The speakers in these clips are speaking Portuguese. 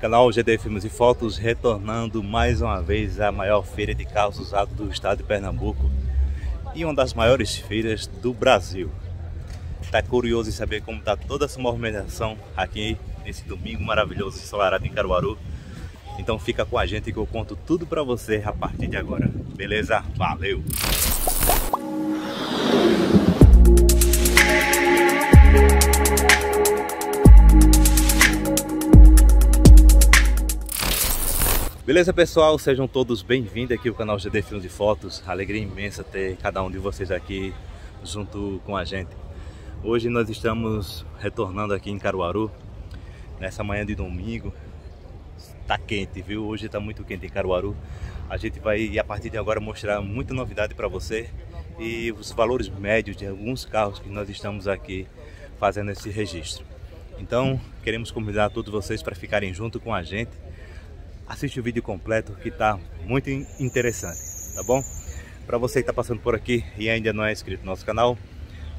Canal GD Filmes e Fotos retornando mais uma vez à maior feira de carros usados do estado de Pernambuco e uma das maiores feiras do Brasil. Está curioso em saber como está toda essa movimentação aqui nesse domingo maravilhoso ensolarado em Caruaru. Então fica com a gente que eu conto tudo para você a partir de agora. Beleza? Valeu! Beleza, pessoal? Sejam todos bem-vindos aqui ao canal GD Filmes e Fotos. Alegria imensa ter cada um de vocês aqui junto com a gente. Hoje nós estamos retornando aqui em Caruaru, nessa manhã de domingo. Tá quente, viu? Hoje tá muito quente em Caruaru. A gente vai, a partir de agora, mostrar muita novidade para você e os valores médios de alguns carros que nós estamos aqui fazendo esse registro. Então, queremos convidar todos vocês para ficarem junto com a gente. Assiste o vídeo completo que está muito interessante, tá bom? Para você que está passando por aqui e ainda não é inscrito no nosso canal,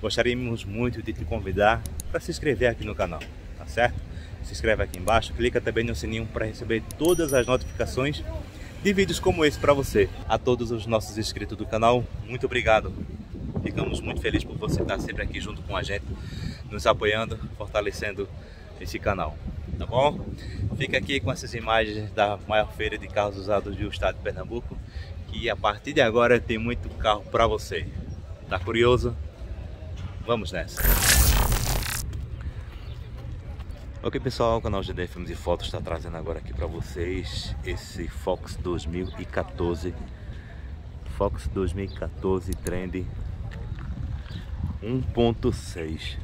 gostaríamos muito de te convidar para se inscrever aqui no canal, tá certo? Se inscreve aqui embaixo, clica também no sininho para receber todas as notificações de vídeos como esse para você. A todos os nossos inscritos do canal, muito obrigado. Ficamos muito felizes por você estar sempre aqui junto com a gente, nos apoiando, fortalecendo esse canal. Tá bom? Fica aqui com essas imagens da maior feira de carros usados do estado de Pernambuco, que a partir de agora tem muito carro para você. Tá curioso? Vamos nessa! Ok, pessoal, o canal GD Filmes e Fotos está trazendo agora aqui para vocês esse Fox 2014 Trend 1.6.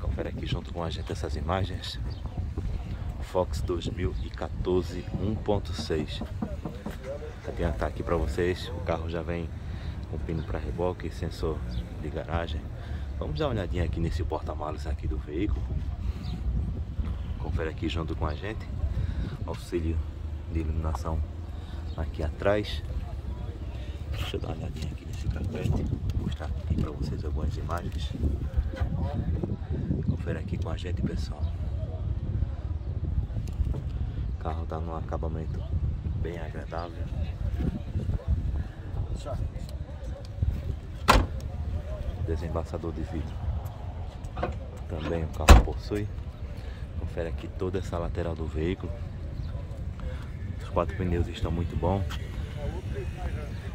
Confere aqui junto com a gente essas imagens. Fox 2014 1.6. Adiantar aqui para vocês, o carro já vem com pino para reboque, sensor de garagem. Vamos dar uma olhadinha aqui nesse porta-malas aqui do veículo. Confere aqui junto com a gente. Auxílio de iluminação aqui atrás. Deixa eu dar uma olhadinha aqui nesse carpete, mostrar aqui para vocês algumas imagens. Confere aqui com a gente, pessoal. O carro está num acabamento bem agradável. Desembaçador de vidro também o carro possui. Confere aqui toda essa lateral do veículo. Os quatro pneus estão muito bons.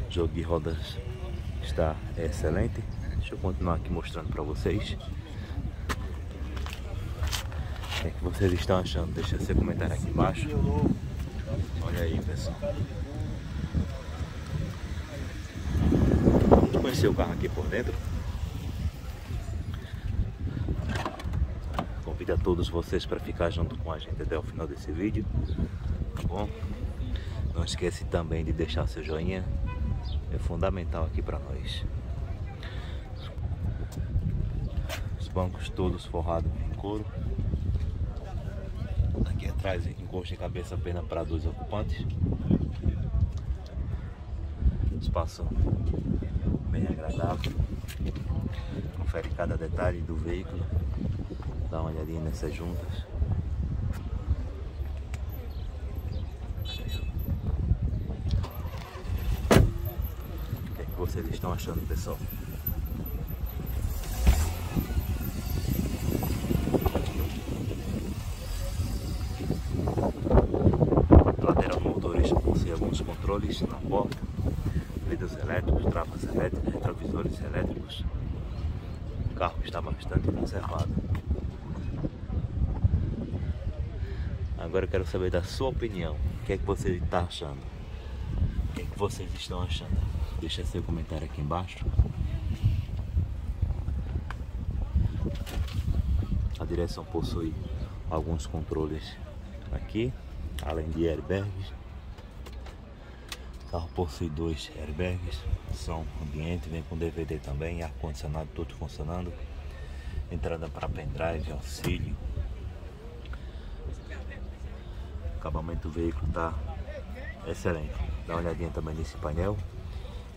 O jogo de rodas está excelente. Deixa eu continuar aqui mostrando para vocês. O que é que vocês estão achando? Deixa seu comentário aqui embaixo. Olha aí, pessoal. Vamos conhecer o carro aqui por dentro. Convido a todos vocês para ficar junto com a gente até o final desse vídeo, tá bom? Não esquece também de deixar seu joinha, é fundamental aqui para nós. Os bancos todos forrados em couro. Aqui atrás encosto de cabeça apenas para dois ocupantes. Espaço bem agradável. Confere cada detalhe do veículo. Dá uma olhadinha nessas juntas. Vocês estão achando, pessoal? A lateral do motorista possui alguns controles na porta, vidros elétricos, travas elétricas, retrovisores elétricos. O carro está bastante conservado. Agora eu quero saber da sua opinião. O que é que você está achando? O que é que vocês estão achando? Deixa seu comentário aqui embaixo. A direção possui alguns controles aqui, além de airbags. O carro possui dois airbags, som ambiente, vem com DVD também, ar-condicionado todo funcionando, entrada para pendrive, auxílio. O acabamento do veículo está excelente. Dá uma olhadinha também nesse painel.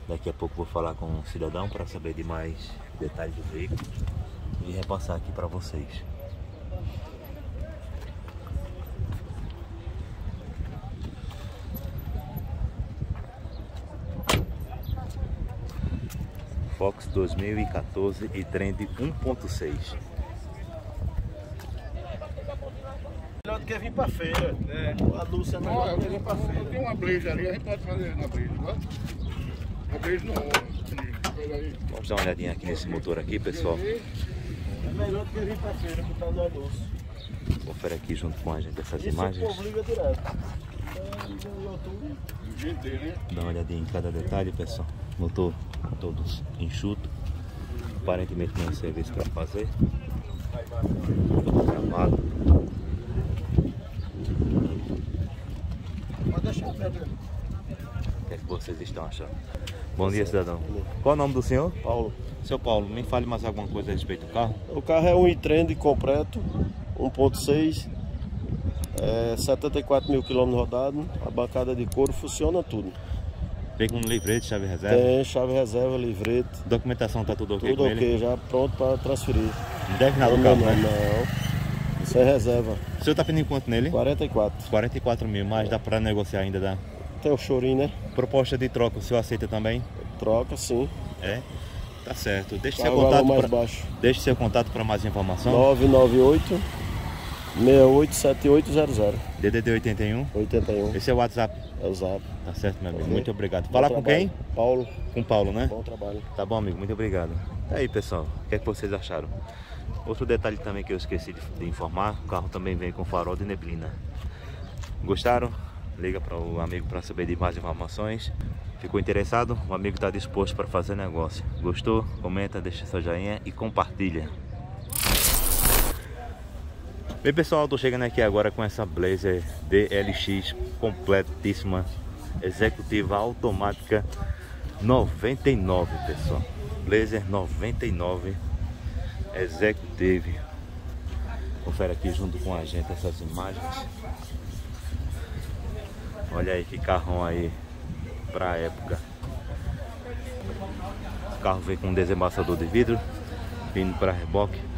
Daqui a pouco vou falar com um cidadão para saber de mais detalhes do veículo e repassar aqui para vocês. Fox 2014 e trend 1.6. Melhor do que vir pra feira, né? A Lúcia é melhor do que vir pra feira. Tem uma breja ali, a gente pode fazer na breja, pode? A breja não rola. Vamos dar uma olhadinha aqui nesse motor aqui, pessoal. É melhor do que vir pra feira, que tá no almoço. Confere aqui junto com a gente essas imagens. Dá uma olhadinha em cada detalhe, pessoal. Motor todo enxuto. Aparentemente não é serviço para fazer. Todo gravado. O que é que vocês estão achando? Bom dia, cidadão. Qual é o nome do senhor? Paulo. Seu Paulo, me fale mais alguma coisa a respeito do carro. O carro é um e-trend completo. 1.6, 74 mil quilômetros rodados, a bancada de couro, funciona tudo. Tem como livrete, chave reserva? Tem, chave reserva, livrete. Documentação tá tudo ok? Tudo com ok, ele? Já pronto para transferir. Não deve nada do carro, né? Não, sem reserva. O senhor tá pedindo quanto nele? 44. 44 mil, mas dá para negociar ainda, dá? Tem o chorinho, né? Proposta de troca, o senhor aceita também? Troca, sim. É? Tá certo. Deixe seu contato mais baixo. Deixe seu contato para mais informação. 998-687800. DDD 81? 81. Esse é o WhatsApp? É o Zap. Tá certo, meu amigo. Sim. Muito obrigado. Falar com quem? Paulo. Com Paulo, né? Bom trabalho. Tá bom, amigo. Muito obrigado. E aí, pessoal, o que é que vocês acharam? Outro detalhe também que eu esqueci de informar, o carro também vem com farol de neblina. Gostaram? Liga para o amigo para saber de mais informações. Ficou interessado? O amigo está disposto para fazer negócio. Gostou? Comenta, deixa seu joinha e compartilha. Bem, pessoal, estou chegando aqui agora com essa Blazer DLX completíssima, executiva automática 99, pessoal. Blazer 99 Executive. Confere aqui junto com a gente essas imagens. Olha aí que carrão aí para a época. O carro vem com um desembaçador de vidro, vindo para reboque.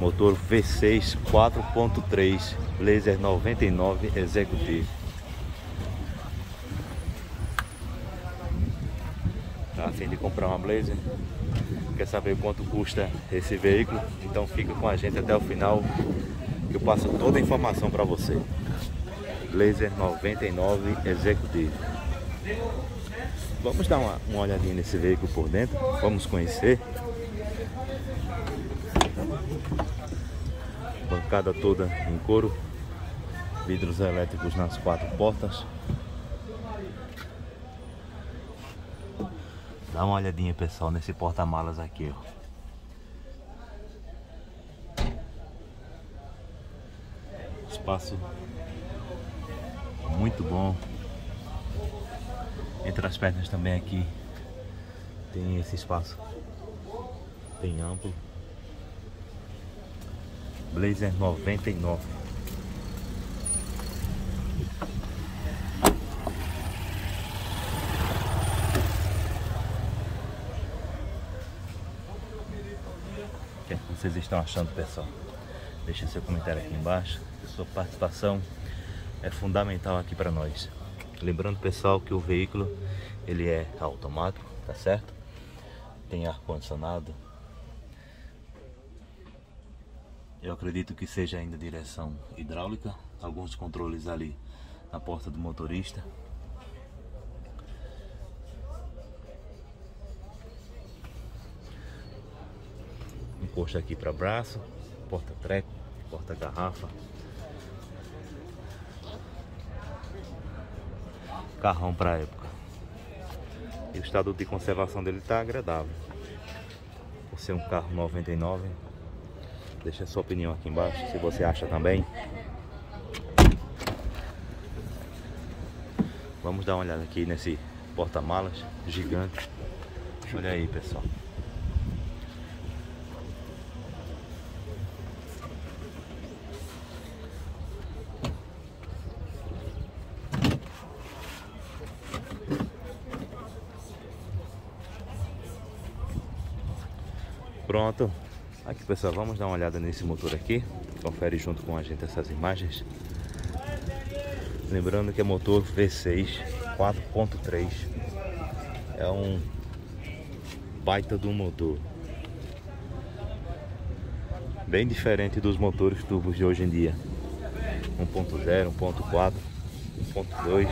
Motor V6 4.3 Blazer 99 Executive. Tá a fim de comprar uma Blazer? Quer saber quanto custa esse veículo? Então fica com a gente até o final, que eu passo toda a informação para você. Blazer 99 Executive. Vamos dar uma olhadinha nesse veículo por dentro. Vamos conhecer. Bancada toda em couro, vidros elétricos nas quatro portas. Dá uma olhadinha, pessoal, nesse porta-malas aqui, ó. Espaço muito bom. Entre as pernas também aqui tem esse espaço bem amplo. Blazer 99. O que é que vocês estão achando, pessoal? Deixa seu comentário aqui embaixo. Sua participação é fundamental aqui para nós. Lembrando, pessoal, que o veículo ele é automático, tá certo? Tem ar-condicionado. Eu acredito que seja ainda direção hidráulica, alguns controles ali na porta do motorista. Encosto aqui para braço, porta-treco, porta-garrafa. Carrão para a época. E o estado de conservação dele está agradável. Por ser um carro 99, deixa sua opinião aqui embaixo, se você acha também. Vamos dar uma olhada aqui nesse porta-malas gigante. Olha aí, pessoal. Pronto. Aqui, pessoal, vamos dar uma olhada nesse motor aqui. Confere junto com a gente essas imagens. Lembrando que é motor V6 4.3. É um baita do motor. Bem diferente dos motores turbos de hoje em dia. 1.0, 1.4, 1.2.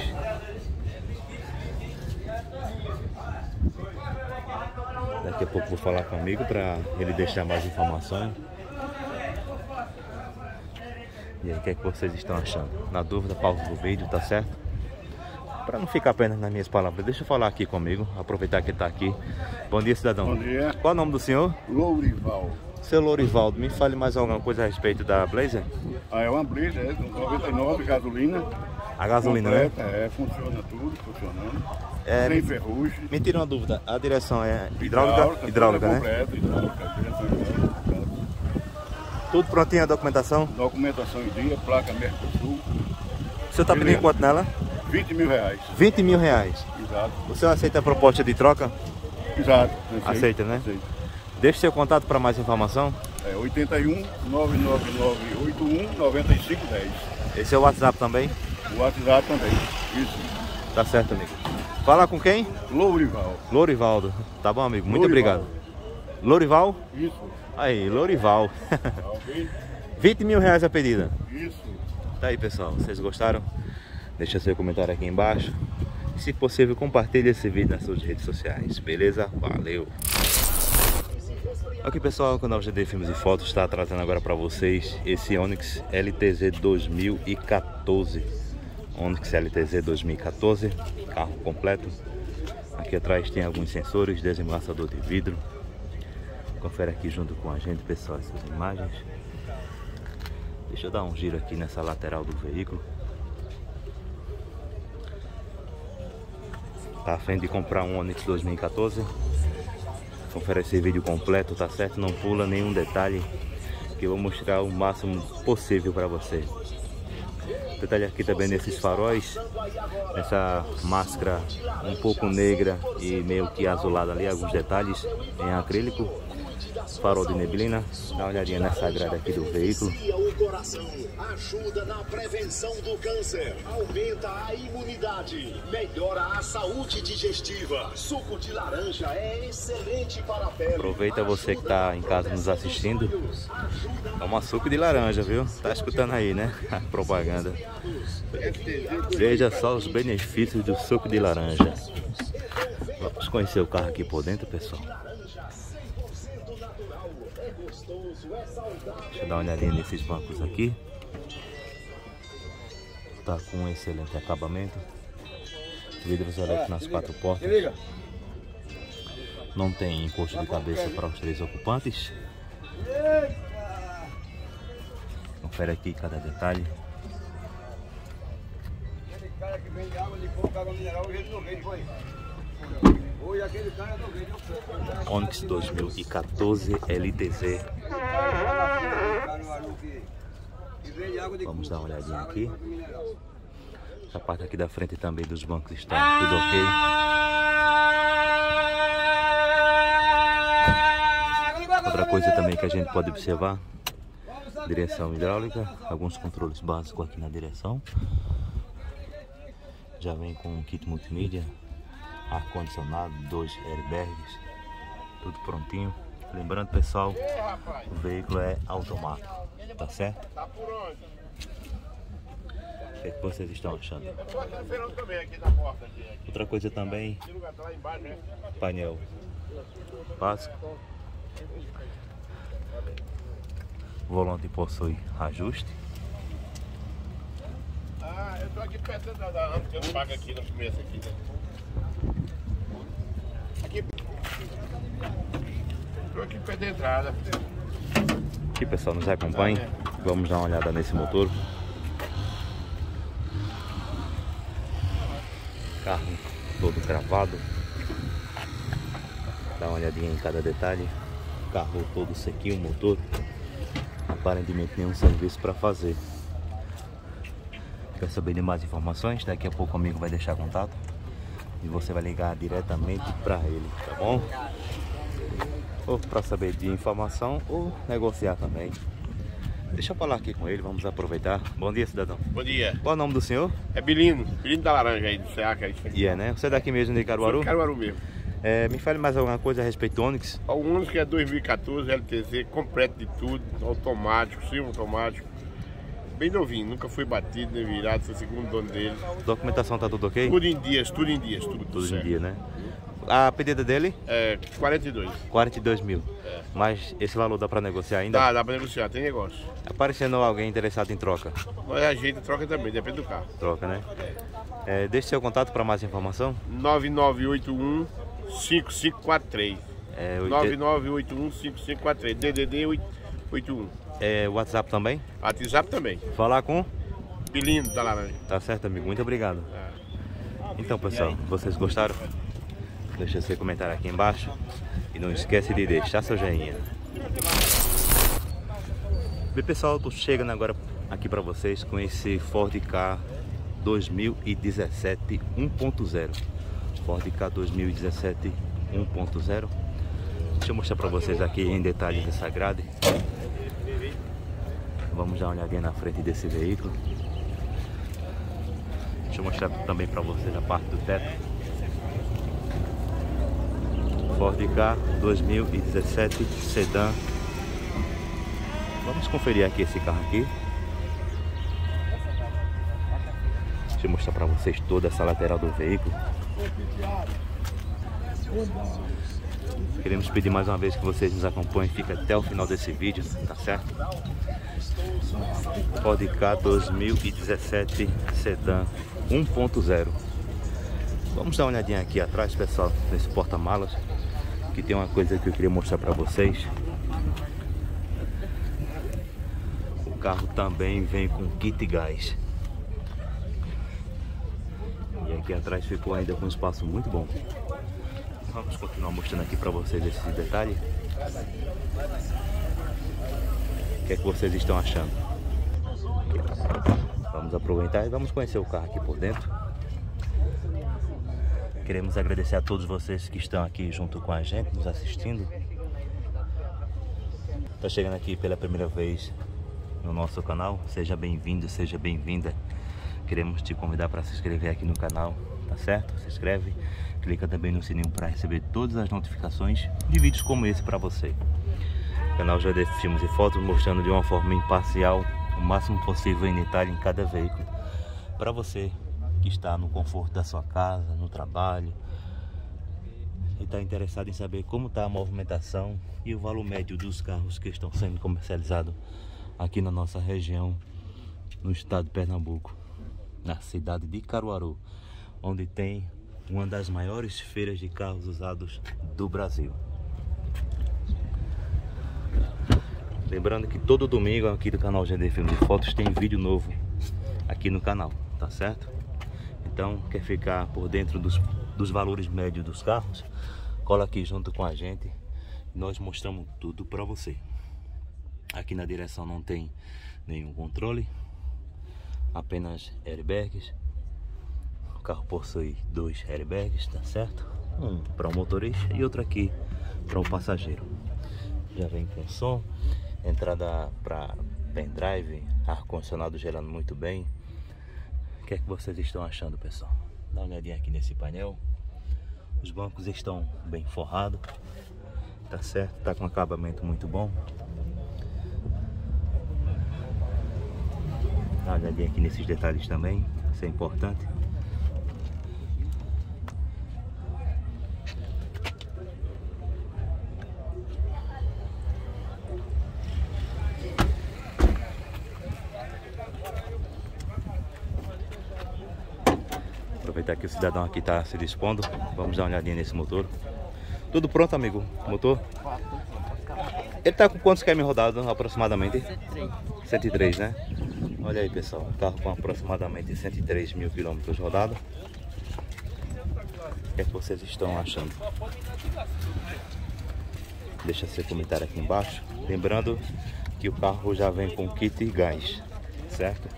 Daqui a pouco vou falar com o amigo para ele deixar mais informações. E aí, o que é que vocês estão achando? Na dúvida, pausa do vídeo, tá certo? Para não ficar apenas nas minhas palavras, deixa eu falar aqui comigo, aproveitar que ele tá aqui. Bom dia, cidadão. Bom dia. Qual é o nome do senhor? Lourival. Seu Lourivaldo, me fale mais alguma coisa a respeito da Blazer? Ah, é uma Blazer, é 99, gasolina. A gasolina, né? É, funciona tudo, funcionando. É, sem ferrugem. Me tira uma dúvida, a direção é hidráulica? Hidráulica, né? Completa, hidráulica, direção. Tudo prontinho a documentação? Documentação em dia, placa Mercosul. O senhor está pedindo quanto nela? 20 mil reais. 20 mil reais? Exato. O senhor aceita a proposta de troca? Exato. Aceita, né? Aceita. Deixe seu contato para mais informação. É 81 99981 9510. Esse é o WhatsApp também? O WhatsApp também, isso. Tá certo, amigo. Fala com quem? Lourival. Lourivaldo. Tá bom, amigo. Muito obrigado. Lourival? Isso. Aí, Lourival. Tá, okay. 20 mil reais a pedida. Isso. Tá aí, pessoal. Vocês gostaram? Deixa seu comentário aqui embaixo. Se possível, compartilhe esse vídeo nas suas redes sociais. Beleza? Valeu! Ok, pessoal, o canal GD Filmes e Fotos está trazendo agora para vocês esse Onix LTZ 2014. Onix LTZ 2014, carro completo. Aqui atrás tem alguns sensores, desembaçador de vidro. Confere aqui junto com a gente, pessoal, essas imagens. Deixa eu dar um giro aqui nessa lateral do veículo. Tá a fim de comprar um Onix 2014? Confere esse vídeo completo, tá certo? Não pula nenhum detalhe, que eu vou mostrar o máximo possível para você. Detalhe aqui também nesses faróis, essa máscara um pouco negra e meio que azulada ali, alguns detalhes em acrílico. Farol de neblina, dá uma olhadinha nessa grade aqui do veículo. O coração ajuda na prevenção do câncer, aumenta a imunidade, melhora a saúde digestiva. Suco de laranja é excelente para a pele. Aproveita você que está em casa nos assistindo. Toma suco de laranja, viu? Tá escutando aí, né? A propaganda. Veja só os benefícios do suco de laranja. Vamos conhecer o carro aqui por dentro, pessoal. Deixa eu dar uma olhadinha nesses bancos aqui. Tá com um excelente acabamento. Vidros elétricos nas quatro portas. Não tem encosto de cabeça para os três ocupantes. Confere aqui cada detalhe. Onix 2014 LTZ. Vamos dar uma olhadinha aqui. Essa parte aqui da frente também dos bancos está tudo ok. Outra coisa também que a gente pode observar: direção hidráulica, alguns controles básicos aqui na direção. Já vem com um kit multimídia, ar-condicionado, 2 airbags, tudo prontinho. Lembrando, pessoal, o veículo é automático, tá certo? O que é que vocês estão achando? Outra coisa também, painel básico. O volante possui ajuste. Ah, eu tô aqui perto da Ana, porque eu não pago aqui no começo aqui, né? Estou aqui perto da entrada. Aqui, pessoal, nos acompanhe. Vamos dar uma olhada nesse motor. Carro todo cravado. Dá uma olhadinha em cada detalhe. Carro todo sequinho, motor. Aparentemente nenhum serviço para fazer. Quer saber de mais informações? Daqui a pouco o amigo vai deixar contato e você vai ligar diretamente para ele, tá bom? Ou para saber de informação ou negociar também. Deixa eu falar aqui com ele, vamos aproveitar. Bom dia, cidadão. Bom dia. Qual é o nome do senhor? É Bilino da Laranja aí, do Ceará, que é isso aqui. E é, né? Você é daqui mesmo de Caruaru? Sim, Caruaru mesmo. Me fale mais alguma coisa a respeito do Onix. O Onix é 2014, LTZ, completo de tudo, automático, silvo automático, bem novinho, nunca foi batido nem virado, foi o segundo dono dele. Documentação tá tudo ok? Tudo em dias, tudo em dia, né? A pedida dele? É 42. 42 mil. É. Mas esse valor dá para negociar ainda? Dá para negociar, tem negócio. Aparecendo alguém interessado em troca? Mas a gente troca também, depende do carro. Troca, né? É. Deixe seu contato para mais informação. 9981-5543. 9981-5543, DDD 81. É WhatsApp também? WhatsApp também. Falar com? Pilindo da Laranja. Tá certo, amigo, muito obrigado. É. Então, pessoal, vocês gostaram? Deixa seu comentário aqui embaixo e não esquece de deixar seu joinha. Bem, pessoal, estou chegando agora aqui para vocês com esse Ford Ka 2017 1.0. Ford Ka 2017 1.0. Deixa eu mostrar para vocês aqui em detalhes essa grade. Vamos dar uma olhadinha na frente desse veículo. Deixa eu mostrar também para vocês a parte do teto. Ford Ka 2017 Sedan. Vamos conferir aqui esse carro aqui. Deixa eu mostrar para vocês toda essa lateral do veículo. Queremos pedir mais uma vez que vocês nos acompanhem, fica até o final desse vídeo, tá certo? Ford Ka 2017 Sedan 1.0. Vamos dar uma olhadinha aqui atrás, pessoal, nesse porta-malas. Que tem uma coisa que eu queria mostrar para vocês. O carro também vem com kit gás. E aqui atrás ficou ainda com um espaço muito bom. Vamos continuar mostrando aqui para vocês esse detalhe. O que é que vocês estão achando? Vamos aproveitar e vamos conhecer o carro aqui por dentro. Queremos agradecer a todos vocês que estão aqui junto com a gente, nos assistindo. Está chegando aqui pela primeira vez no nosso canal, seja bem-vindo, seja bem-vinda. Queremos te convidar para se inscrever aqui no canal, tá certo? Se inscreve, clica também no sininho para receber todas as notificações de vídeos como esse para você. O canal já deixa filmes e fotos mostrando de uma forma imparcial, o máximo possível em detalhe em cada veículo, para você que está no conforto da sua casa, no trabalho, e está interessado em saber como está a movimentação e o valor médio dos carros que estão sendo comercializados aqui na nossa região, no estado de Pernambuco, na cidade de Caruaru, onde tem uma das maiores feiras de carros usados do Brasil. Lembrando que todo domingo aqui do canal GD Filmes e Fotos tem vídeo novo aqui no canal, tá certo? Então, quer ficar por dentro dos valores médios dos carros? Cola aqui junto com a gente. Nós mostramos tudo para você. Aqui na direção não tem nenhum controle, apenas airbags. O carro possui dois airbags, tá certo? Um para o motorista e outro aqui para o passageiro. Já vem com som, entrada para pendrive, ar-condicionado gerando muito bem. O que é que vocês estão achando, pessoal? Dá uma olhadinha aqui nesse painel. Os bancos estão bem forrados, tá certo? Tá com acabamento muito bom. Dá uma olhadinha aqui nesses detalhes também, isso é importante. Aproveitar que o cidadão aqui está se dispondo. Vamos dar uma olhadinha nesse motor. Tudo pronto, amigo? Motor? Ele está com quantos km rodados aproximadamente? 103. 103, né? Olha aí, pessoal. O carro com aproximadamente 103 mil quilômetros rodados. O que é que vocês estão achando? Deixa seu comentário aqui embaixo. Lembrando que o carro já vem com kit gás, certo?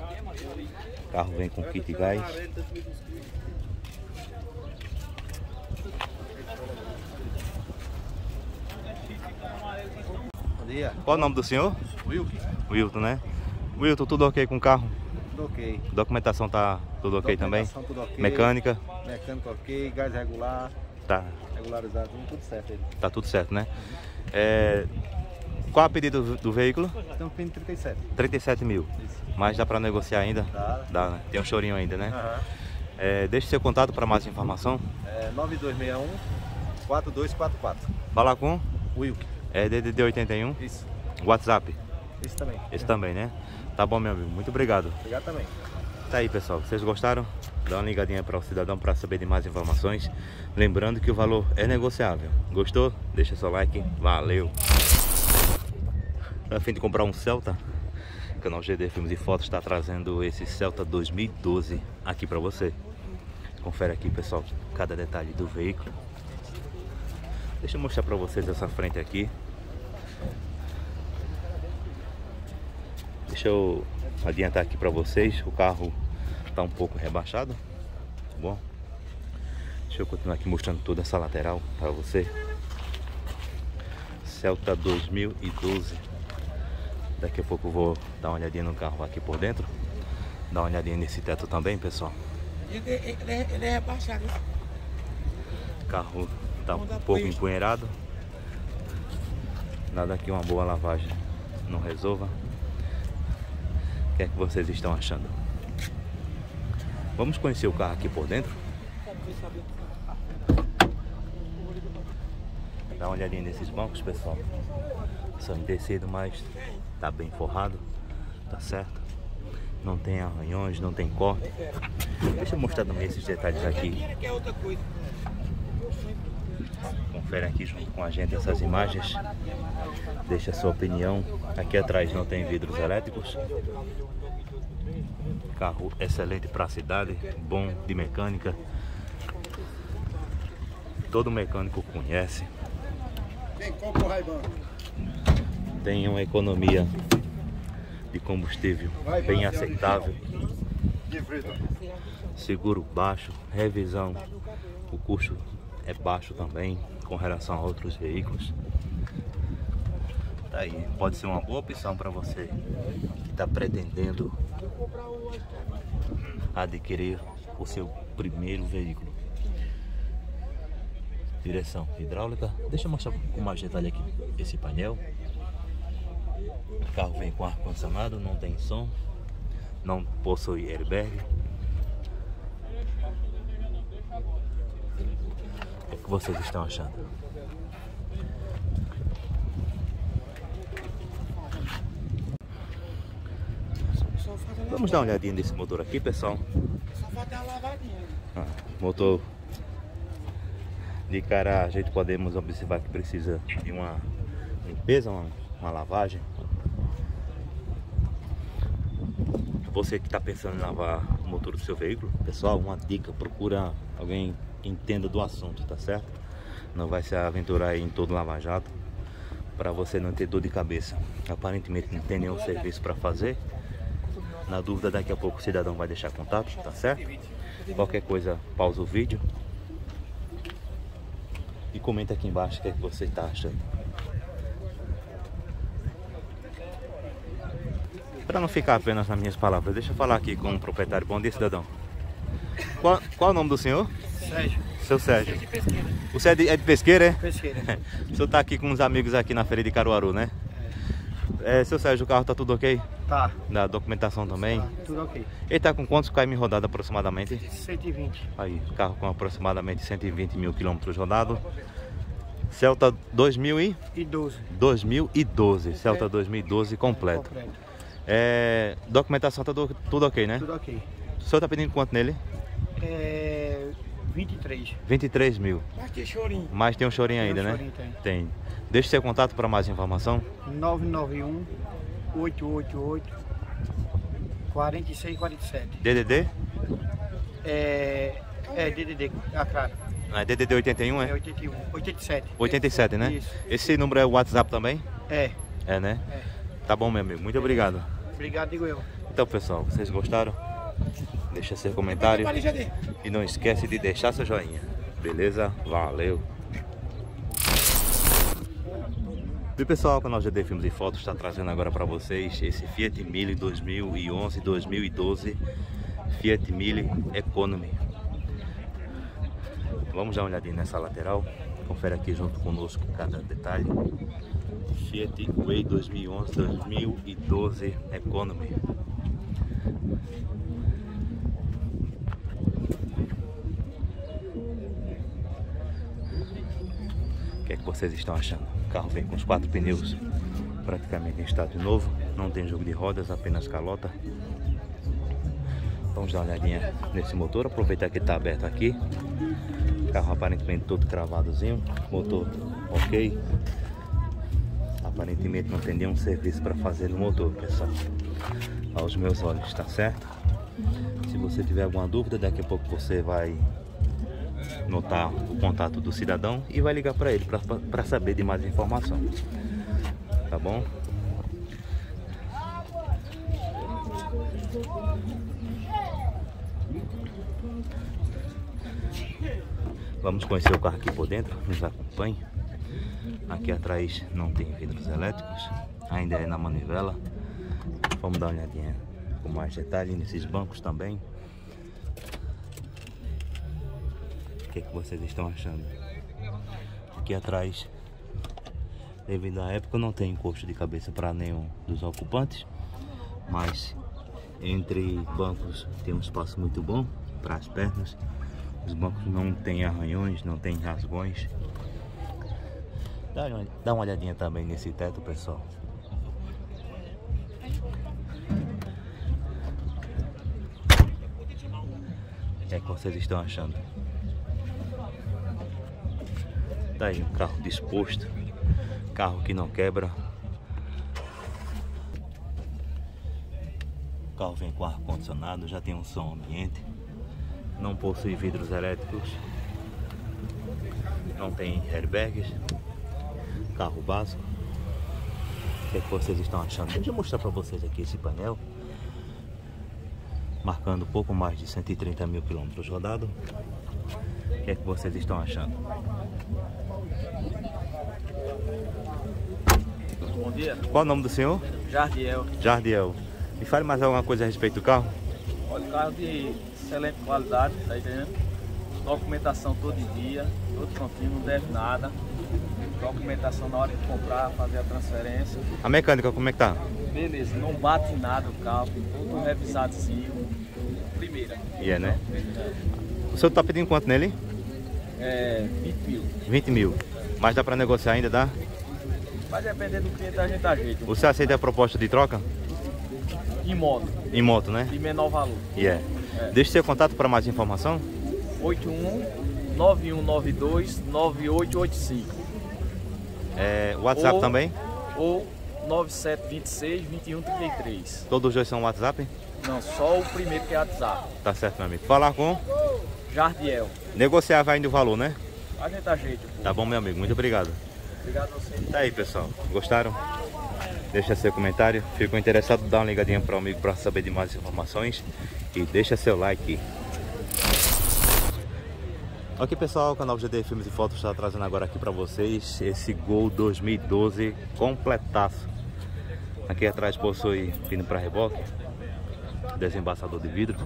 O carro vem com kit gás. Qual o nome do senhor? Wilton. Wilton, né? Wilton, tudo ok com o carro? Tudo ok. Documentação tá tudo ok também? Tudo ok. Mecânica? Mecânica ok, gás regular. Tá. regularizadinho, tudo certo aí. Tá tudo certo, né? É, qual a pedida do veículo? Tem um PIN de 37. 37 mil. Isso. Mas dá para negociar ainda? Dá. Dá, né? Tem um chorinho ainda, né? É, deixa seu contato para mais informação. É 9261-4244. Fala com? Wilk. É DDD 81? Isso. WhatsApp? Esse também. Esse também, né? Tá bom, meu amigo. Muito obrigado. Obrigado também. Tá aí, pessoal. Vocês gostaram? Dá uma ligadinha para o cidadão para saber de mais informações. Lembrando que o valor é negociável. Gostou? Deixa seu like. Valeu! Tá a fim de comprar um Celta? O canal GD Filmes e Fotos está trazendo esse Celta 2012 aqui para você. Confere aqui, pessoal, cada detalhe do veículo. Deixa eu mostrar para vocês essa frente aqui. Deixa eu adiantar aqui para vocês, o carro tá um pouco rebaixado, tá bom? Deixa eu continuar aqui mostrando toda essa lateral para você. Celta 2012. Daqui a pouco eu vou dar uma olhadinha no carro aqui por dentro. Dar uma olhadinha nesse teto também, pessoal. Ele é rebaixado. O carro tá um pouco empoeirado. Nada que uma boa lavagem não resolva. O que é que vocês estão achando? Vamos conhecer o carro aqui por dentro. Dá uma olhadinha nesses bancos, pessoal. São descido, mas tá bem forrado, tá certo? Não tem arranhões, não tem corte. Deixa eu mostrar também esses detalhes aqui. Confere aqui junto com a gente essas imagens. Deixa a sua opinião. Aqui atrás não tem vidros elétricos. Carro excelente para a cidade, bom de mecânica. Todo mecânico conhece. Tem uma economia de combustível bem aceitável. Seguro baixo, revisão, o custo é baixo também com relação a outros veículos. Tá aí, pode ser uma boa opção para você que está pretendendo adquirir o seu primeiro veículo. Direção hidráulica. Deixa eu mostrar com mais detalhe aqui esse painel. O carro vem com ar-condicionado, não tem som, não possui airbag. O que vocês estão achando? Vamos dar uma olhadinha nesse motor aqui, pessoal. Só falta a lavadinha. Motor de cara, a gente podemos observar que precisa de uma limpeza, uma lavagem. Você que está pensando em lavar o motor do seu veículo, pessoal, uma dica, procura alguém que entenda do assunto, tá certo? Não vai se aventurar aí em todo lava-jato para você não ter dor de cabeça. Aparentemente não tem nenhum serviço para fazer. Na dúvida, daqui a pouco o cidadão vai deixar contato, tá certo? Qualquer coisa, pausa o vídeo e comenta aqui embaixo o que é que você está achando. Para não ficar apenas nas minhas palavras, deixa eu falar aqui com o proprietário. Bom dia, cidadão. Qual é o nome do senhor? Sérgio. Seu Sérgio. O Sérgio é de Pesqueira, é? Pesqueira. O senhor está aqui com uns amigos aqui na feira de Caruaru, né? É, seu Sérgio, o carro tá tudo ok? Tá. Da documentação também? Tá, tudo ok. Ele tá com quantos km rodado aproximadamente? 120. Aí, o carro com aproximadamente 120 mil quilômetros rodado. Celta 2012. 2012, Celta 2012 completo. É, documentação tá tudo ok, né? Tudo ok. O senhor tá pedindo quanto nele? É... 23. 23 mil. Mas tem chorinho. Mas tem um chorinho ainda, né? Tem. Deixa seu contato para mais informação. 991-888-4647. DDD? É DDD, a cara. Ah, é DDD 81, é? É 81, 87. 87, né? Isso. Esse número é o WhatsApp também? É. É, né? É. Tá bom, meu amigo. Muito obrigado. Obrigado, digo eu. Então, pessoal, vocês gostaram? Deixa seu comentário e não esquece de deixar seu joinha. Beleza? Valeu! E pessoal, o canal GD Filmes e Fotos está trazendo agora para vocês esse Fiat Mille 2011-2012 Fiat Mille Economy. Vamos dar uma olhadinha nessa lateral. confere aqui junto conosco cada detalhe. Fiat Way 2011-2012 Economy. O que é que vocês estão achando? O carro vem com os 4 pneus praticamente em estado novo, não tem jogo de rodas, apenas calota. Vamos dar uma olhadinha nesse motor, aproveitar que está aberto aqui. Carro aparentemente todo cravadozinho, motor ok. Aparentemente não tem nenhum serviço para fazer no motor, pessoal. Aos meus olhos, tá certo? Se você tiver alguma dúvida, daqui a pouco você vai notar o contato do cidadão e vai ligar para ele para saber de mais informações. Tá bom? Vamos conhecer o carro aqui por dentro, nos acompanhe. Aqui atrás não tem vidros elétricos, ainda é na manivela. Vamos dar uma olhadinha com mais detalhe nesses bancos também. O que é que vocês estão achando? Aqui atrás, devido à época, não tem encosto de cabeça para nenhum dos ocupantes, mas entre bancos tem um espaço muito bom para as pernas. Os bancos não tem arranhões, não tem rasgões. Dá uma olhadinha também nesse teto, pessoal. O que é que vocês estão achando? Tá aí um carro disposto, carro que não quebra. O carro vem com ar-condicionado, já tem um som ambiente. Não possui vidros elétricos, não tem airbags, carro básico. O que é que vocês estão achando? Deixa eu mostrar para vocês aqui esse painel, marcando um pouco mais de 130 mil quilômetros rodados. O que é que vocês estão achando? Bom dia. Qual o nome do senhor? Jardiel. Jardiel. Me fale mais alguma coisa a respeito do carro? Olha, o carro de excelente qualidade, tá entendendo? Documentação todo dia, todo prontinho, não deve nada. Documentação na hora de comprar, fazer a transferência. A mecânica, como é que tá? Beleza, não bate nada o carro, tudo revisadozinho. Primeira. E yeah, é, né? O senhor tá pedindo quanto nele? É, 20 mil. 20 mil. Mas dá pra negociar ainda, dá? Vai depender do cliente, a gente ajeita. Você aceita a proposta de troca? Em moto. Em moto, né? De menor valor. E yeah. É. Deixe seu contato para mais informação. 81-9192-9885. É, WhatsApp ou, também? Ou 9726-2133. Todos os dois são WhatsApp? Não, só o primeiro que é WhatsApp. Tá certo, meu amigo. Falar com? Jardiel. Negociar vai indo o valor, né? A gente ajeita. Tá bom, meu amigo. Muito obrigado. Obrigado a você. Tá aí, pessoal. Gostaram? Deixa seu comentário. Ficou interessado? Dá uma ligadinha para o amigo para saber de mais informações. E deixa seu like. Ok, pessoal, o canal GD Filmes e Fotos está trazendo agora aqui para vocês esse Gol 2012 completaço. Aqui atrás possui pino para reboque, desembaçador de vidro.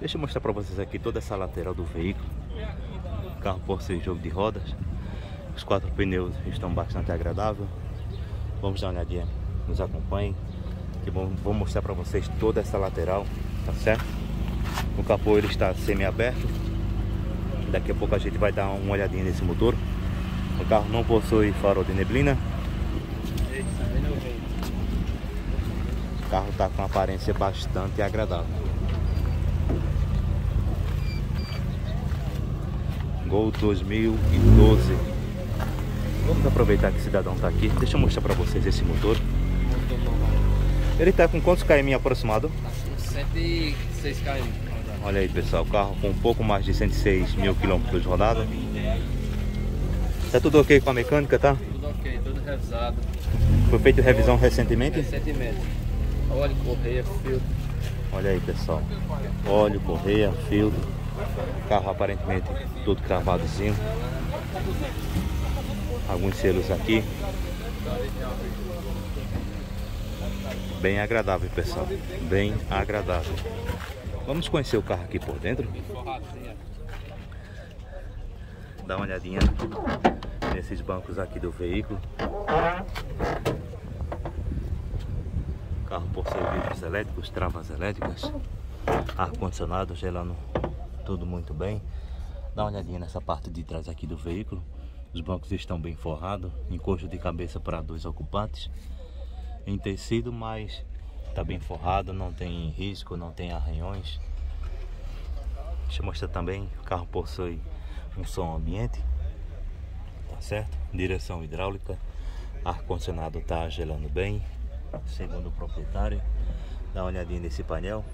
Deixa eu mostrar para vocês aqui toda essa lateral do veículo. O carro possui jogo de rodas. Os 4 pneus estão bastante agradáveis. Vamos dar uma olhadinha, nos acompanhem, que vou mostrar para vocês toda essa lateral, tá certo? O capô ele está semi-aberto. Daqui a pouco a gente vai dar uma olhadinha nesse motor. O carro não possui farol de neblina. O carro está com uma aparência bastante agradável. Gol 2012. Vamos aproveitar que o cidadão está aqui. Deixa eu mostrar para vocês esse motor. Ele está com quantos km aproximado? 106 km. Olha aí, pessoal, o carro com um pouco mais de 106 mil quilômetros rodados. Está tudo ok com a mecânica, tá? Tudo ok, tudo revisado. Foi feito revisão recentemente? Recentemente. Óleo, correia, filtro. Olha aí, pessoal. Óleo, correia, filtro. O carro aparentemente todo cravadozinho. Alguns selos aqui. Bem agradável, pessoal. Bem agradável. Vamos conhecer o carro aqui por dentro. Dá uma olhadinha nesses bancos aqui do veículo. Carro por serviços elétricos, travas elétricas, ar-condicionado, gelando tudo muito bem. Dá uma olhadinha nessa parte de trás aqui do veículo. Os bancos estão bem forrados, encosto de cabeça para dois ocupantes. Em tecido, mas está bem forrado, não tem risco, não tem arranhões. Deixa eu mostrar também, o carro possui um som ambiente, tá certo? Direção hidráulica, ar-condicionado está gelando bem, segundo o proprietário. Dá uma olhadinha nesse painel.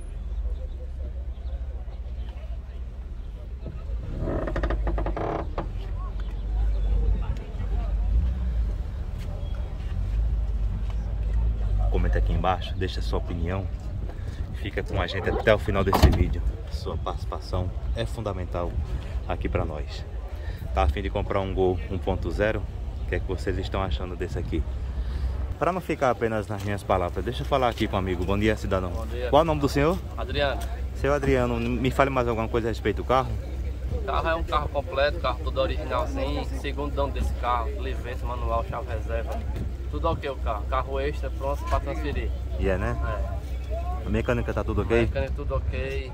Comenta aqui embaixo, deixa sua opinião, fica com a gente até o final desse vídeo. Sua participação é fundamental aqui para nós. Tá a fim de comprar um Gol 1.0? O que é que vocês estão achando desse aqui? Para não ficar apenas nas minhas palavras, deixa eu falar aqui com o amigo. Bom dia, cidadão. Bom dia. Qual é o nome do senhor? Adriano. Seu Adriano, me fale mais alguma coisa a respeito do carro? O carro é um carro completo, carro tudo originalzinho. Segundo dono desse carro, livreto, manual, chave reserva. Tudo ok o carro. Carro extra, pronto para transferir. E é, né? É. A mecânica tá tudo ok? A mecânica tudo ok.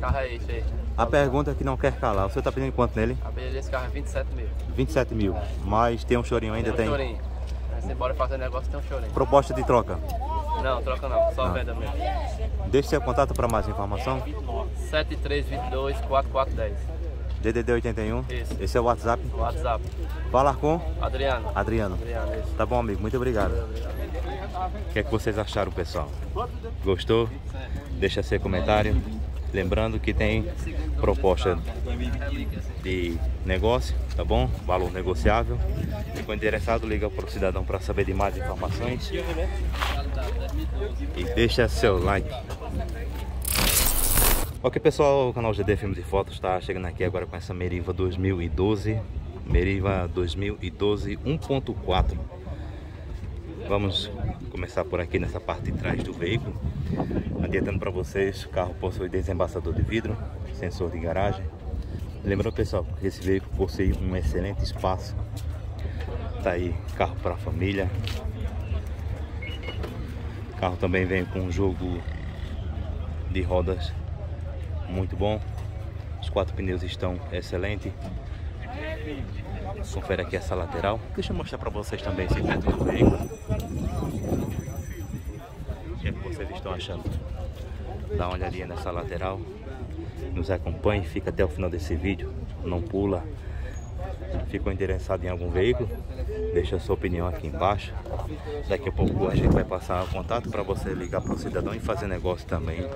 Carro é extra aí. A pergunta que não quer calar, o senhor tá pedindo quanto nele? A beleza desse carro é 27 mil. 27 mil, é. Mas tem um chorinho ainda? Tem um chorinho. Mas embora fazer negócio, tem um chorinho. Proposta de troca? Não, troca não, só venda mesmo. Deixe seu contato para mais informação. 7322-4410. DDD 81? Isso. Esse é o WhatsApp? O WhatsApp. Falar com? Adriano. Adriano. Adriano, isso. Tá bom, amigo, muito obrigado. O que é que vocês acharam, pessoal? Gostou? Deixa seu comentário. Lembrando que tem proposta de negócio, tá bom? Valor negociável. Ficou interessado, liga para o cidadão para saber de mais informações. E deixa seu like. Ok, pessoal, o canal GD Filmes e Fotos está chegando aqui agora com essa Meriva 2012. Meriva 2012 1.4. Vamos começar por aqui nessa parte de trás do veículo. Adiantando para vocês, o carro possui desembaçador de vidro, sensor de garagem. Lembrando, pessoal, que esse veículo possui um excelente espaço. Tá aí, carro para família. O carro também vem com um jogo de rodas muito bom. Os quatro pneus estão excelentes. Confere aqui essa lateral. Deixa eu mostrar para vocês também esse teto do veículo. O que é que vocês estão achando? Dá uma olhadinha nessa lateral. Nos acompanhe, fica até o final desse vídeo. Não pula. Ficou interessado em algum veículo? Deixa a sua opinião aqui embaixo. Daqui a pouco a gente vai passar o contato para você ligar para o cidadão e fazer negócio também.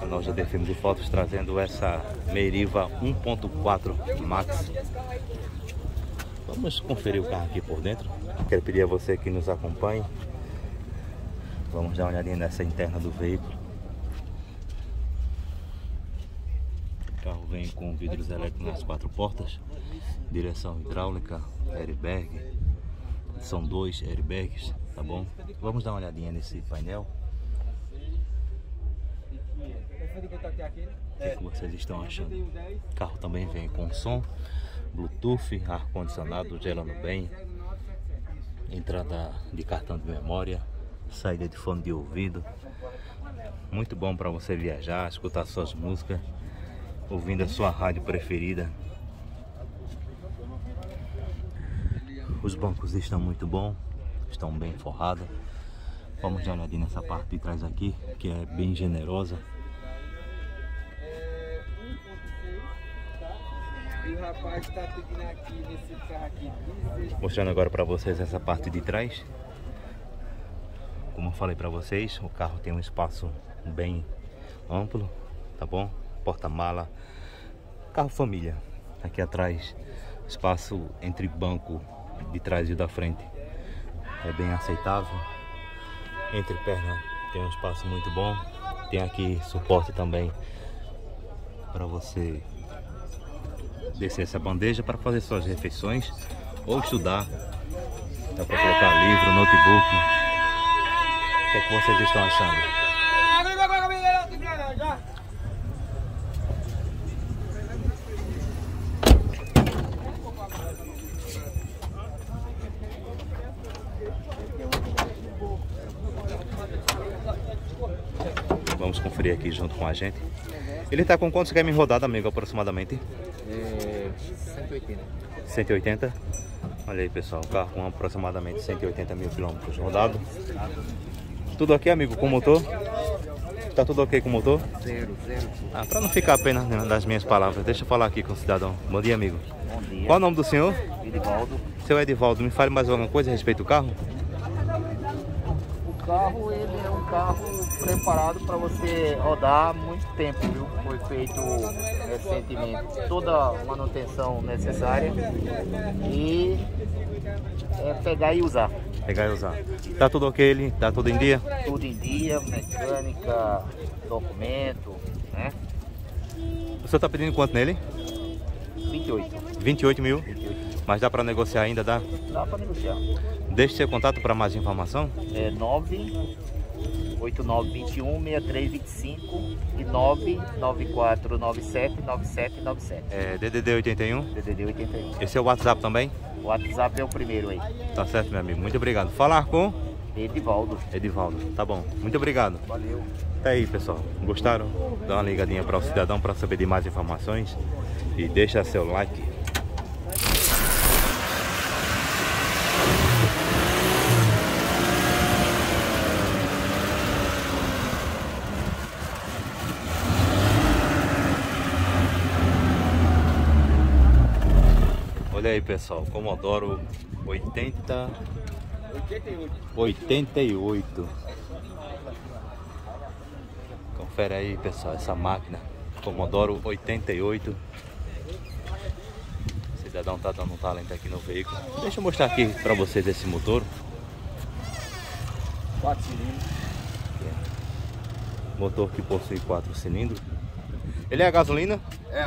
A loja de Filmes e Fotos trazendo essa Meriva 1.4 Max. Vamos conferir o carro aqui por dentro. Quero pedir a você que nos acompanhe. Vamos dar uma olhadinha nessa interna do veículo. O carro vem com vidros elétricos nas quatro portas, direção hidráulica, airbag. São dois airbags, tá bom? Vamos dar uma olhadinha nesse painel. O que vocês estão achando? O carro também vem com som, Bluetooth, ar-condicionado, gelando bem, entrada de cartão de memória, saída de fone de ouvido. Muito bom para você viajar, escutar suas músicas, ouvindo a sua rádio preferida. Os bancos estão muito bons, estão bem forrados. Vamos dar uma olhadinha nessa parte de trás aqui, que é bem generosa. Mostrando agora para vocês essa parte de trás. Como eu falei para vocês, o carro tem um espaço bem amplo, tá bom? Porta-mala, carro família. Aqui atrás, espaço entre banco de trás e da frente é bem aceitável. Entre perna tem um espaço muito bom. Tem aqui suporte também para você descer essa bandeja para fazer suas refeições ou estudar. Dá para colocar livro, notebook. O que é que vocês estão achando? Vamos conferir aqui junto com a gente. Ele está com quantos km rodado, amigo, aproximadamente? 180. 180? Olha aí, pessoal, o carro com aproximadamente 180 mil quilômetros rodado. Tudo ok, amigo, com o motor? Tá tudo ok com o motor? Zero. Ah, pra não ficar apenas das minhas palavras, deixa eu falar aqui com o cidadão. Bom dia, amigo. Bom dia. Qual o nome do senhor? Edivaldo. Seu Edivaldo, me fale mais alguma coisa a respeito do carro? O carro, ele é um carro preparado para você rodar muito tempo, viu? Foi feito recentemente toda a manutenção necessária e pegar e usar. Pegar e usar. Tá tudo ok, ele? Tá tudo em dia? Tudo em dia, mecânica, documento, né? O senhor tá pedindo quanto nele? 28. 28 mil? 28. Mas dá para negociar ainda, dá? Dá para negociar. Deixe seu contato para mais informação. É 98921-6325 e 99497-9797. É DDD 81? DDD 81. Esse é o WhatsApp também? O WhatsApp é o primeiro aí. Tá certo, meu amigo. Muito obrigado. Falar com? Edivaldo. Edivaldo. Tá bom. Muito obrigado. Valeu. Até aí, pessoal. Gostaram? Dá uma ligadinha para o cidadão para saber de mais informações. E deixa seu like. Olha aí, pessoal, Commodore 88. Confere aí, pessoal, essa máquina Commodore 88. O cidadão tá dando um talento aqui no veículo. Deixa eu mostrar aqui para vocês esse motor. 4 cilindros. Motor que possui 4 cilindros. Ele é a gasolina? É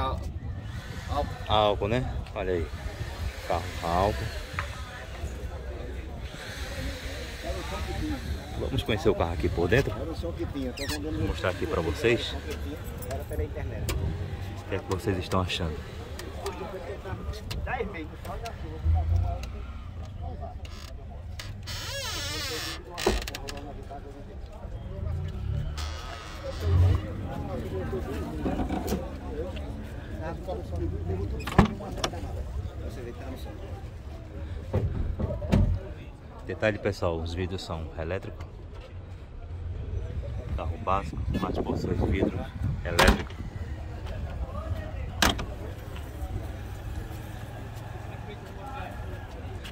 álcool, né? Olha aí. Carro alto. Vamos conhecer o carro aqui por dentro. Vou mostrar aqui para vocês. O que é que vocês estão achando? Detalhe, pessoal, os vidros são elétricos. Carro básico, mas possui vidro elétrico.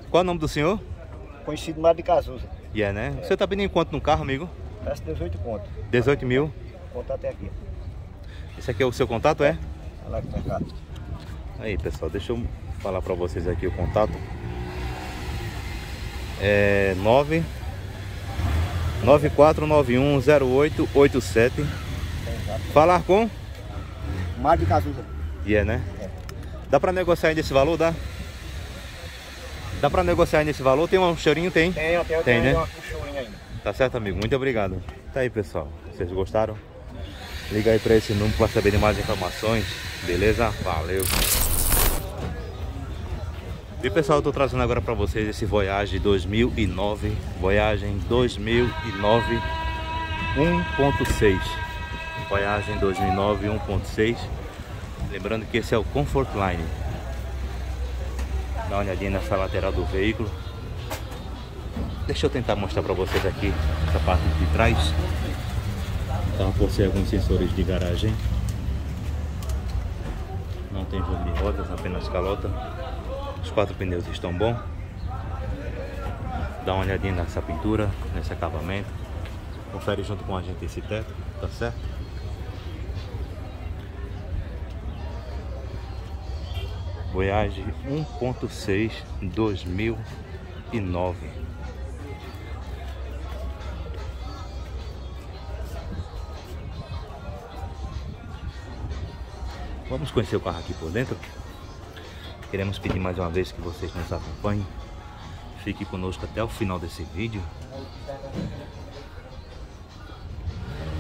Qual é o nome do senhor? Conhecido mais de Cazuza. Né? Você tá pedindo quanto no carro, amigo? Peço 18 conto. 18 mil? O contato é aqui. Esse aqui é o seu contato, é? Aí, pessoal, deixa eu falar para vocês aqui o contato. É 994910887. Falar com? Mário de Cazuza. Né? É. Dá para negociar ainda esse valor, dá? Dá para negociar ainda esse valor? Tem um cheirinho, tem? Tem, né? Um cheirinho ainda. Tá certo, amigo. Muito obrigado. Tá aí, pessoal. Vocês gostaram? Liga aí para esse número para saber de mais informações. Beleza? Valeu! E pessoal, eu tô trazendo agora para vocês esse Voyage 2009. Voyage 2009 1.6. Voyage 2009 1.6. Lembrando que esse é o Comfort Line. Dá uma olhadinha nessa lateral do veículo. Deixa eu tentar mostrar para vocês aqui essa parte de trás. Então, possui alguns sensores de garagem. Não tem jogo de rodas, apenas calota. Os 4 pneus estão bons. Dá uma olhadinha nessa pintura, nesse acabamento. Confere junto com a gente esse teto, tá certo? Voyage 1.6 2009. Vamos conhecer o carro aqui por dentro. Queremos pedir mais uma vez que vocês nos acompanhem. Fique conosco até o final desse vídeo.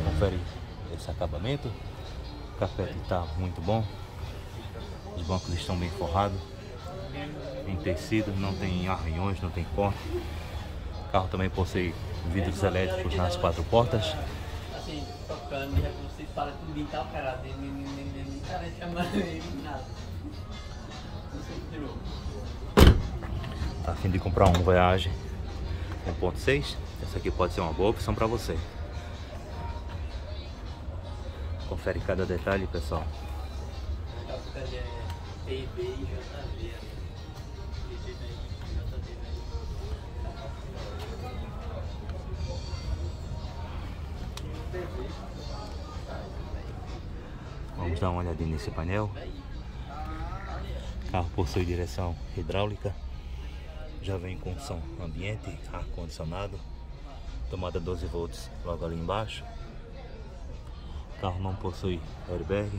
Confere esse acabamento. O capete está muito bom. Os bancos estão bem forrados. Em tecido, não tem arranhões, não tem corte. O carro também possui vidros elétricos nas 4 portas. assim, tocando, já comecei a falar tudo e tal, cara, cara, chamando ele, nada. Não sei o que tirou. Tá a fim de comprar um Voyage 1.6? Essa aqui pode ser uma boa opção pra você. Confere cada detalhe, pessoal. Vamos dar uma olhadinha nesse painel. O carro possui direção hidráulica, já vem com som ambiente, ar-condicionado, tomada 12 volts logo ali embaixo. O carro não possui airbag.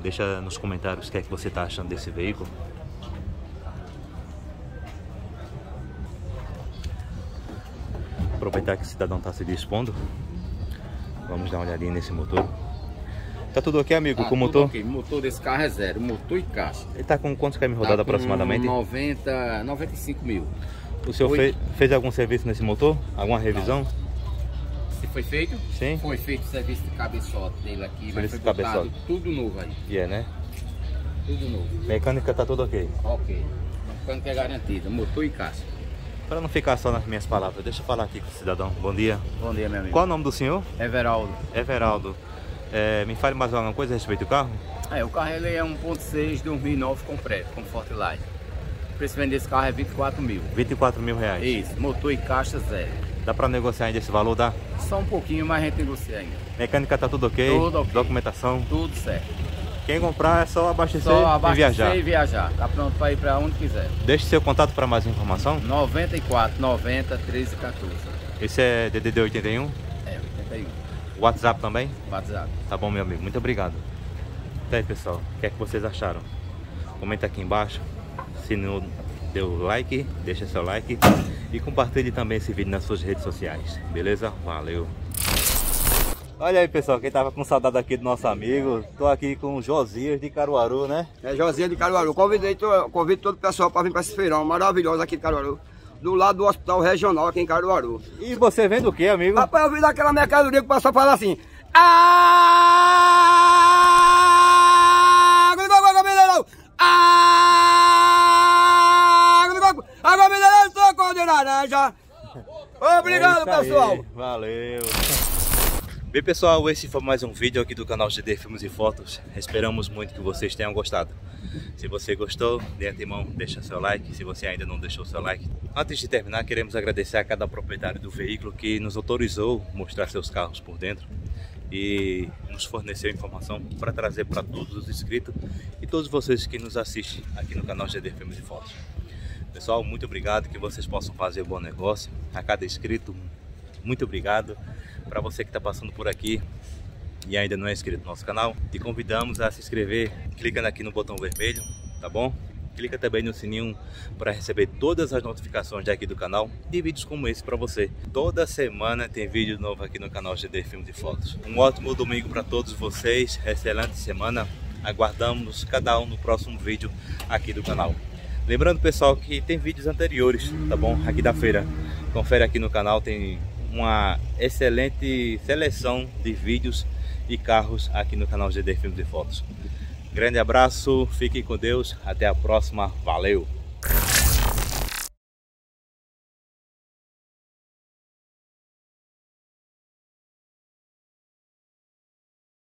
Deixa nos comentários o que é que você está achando desse veículo. Aproveitar que o cidadão está se dispondo, vamos dar uma olhadinha nesse motor. Tá tudo ok, amigo? Tá, com o motor? Okay. Motor desse carro é zero, motor e caixa. Ele tá com quantos km rodado aproximadamente? 95 mil. O senhor fez algum serviço nesse motor? Alguma revisão? Não. Se foi feito? Sim. Foi feito o serviço de cabeçote dele aqui, mas foi botado tudo novo aí. E é, né? Tudo novo. Mecânica tá tudo ok? Ok. Mecânica é garantida, motor e caixa. Para não ficar só nas minhas palavras, deixa eu falar aqui com o cidadão. Bom dia. Bom dia, meu amigo. Qual é o nome do senhor? Everaldo. Everaldo. É, me fale mais alguma coisa a respeito do carro? É, o carro ele é 1.6 2009 com Fortline. O preço desse carro é 24 mil. 24 mil reais? Isso, motor e caixa zero. Dá para negociar ainda esse valor? Dá? Só um pouquinho, mas a gente negocia ainda. Mecânica tá tudo ok? Tudo ok. Documentação? Tudo certo. Quem comprar é só abastecer, e viajar. Tá pronto para ir para onde quiser. Deixe seu contato para mais informação. 94 90 13 14. Esse é DDD 81? É, 81. WhatsApp também? WhatsApp. Tá bom, meu amigo. Muito obrigado. Até aí, pessoal. O que é que vocês acharam? Comenta aqui embaixo. Se não deu like, deixa seu like. E compartilhe também esse vídeo nas suas redes sociais. Beleza? Valeu. Olha aí, pessoal. Quem tava com saudade aqui do nosso amigo. Tô aqui com o Josias de Caruaru, né? É, Josias de Caruaru. Convido todo o pessoal para vir para esse feirão maravilhoso aqui de Caruaru. Do lado do hospital regional aqui em Caruaru. E você vende o que, amigo? Rapaz, eu vim daquela mercadoria que o pessoal fala assim. Obrigado, pessoal. Valeu. Bem, pessoal, esse foi mais um vídeo aqui do canal GD Filmes e Fotos. Esperamos muito que vocês tenham gostado. Se você gostou, de antemão, deixa seu like. Se você ainda não deixou seu like. Antes de terminar, queremos agradecer a cada proprietário do veículo que nos autorizou mostrar seus carros por dentro e nos forneceu informação para trazer para todos os inscritos e todos vocês que nos assistem aqui no canal GD Filmes e Fotos. Pessoal, muito obrigado, que vocês possam fazer um bom negócio. A cada inscrito, muito obrigado. Para você que está passando por aqui e ainda não é inscrito no nosso canal, te convidamos a se inscrever, clicando aqui no botão vermelho, tá bom? Clica também no sininho para receber todas as notificações daqui do canal de vídeos como esse para você. Toda semana tem vídeo novo aqui no canal GD Filmes e Fotos. Um ótimo domingo para todos vocês, excelente semana. Aguardamos cada um no próximo vídeo aqui do canal. Lembrando, pessoal, que tem vídeos anteriores, tá bom? Aqui da feira. Confere aqui no canal, tem uma excelente seleção de vídeos e carros aqui no canal GD Filmes e Fotos. Grande abraço, fiquem com Deus, até a próxima, valeu!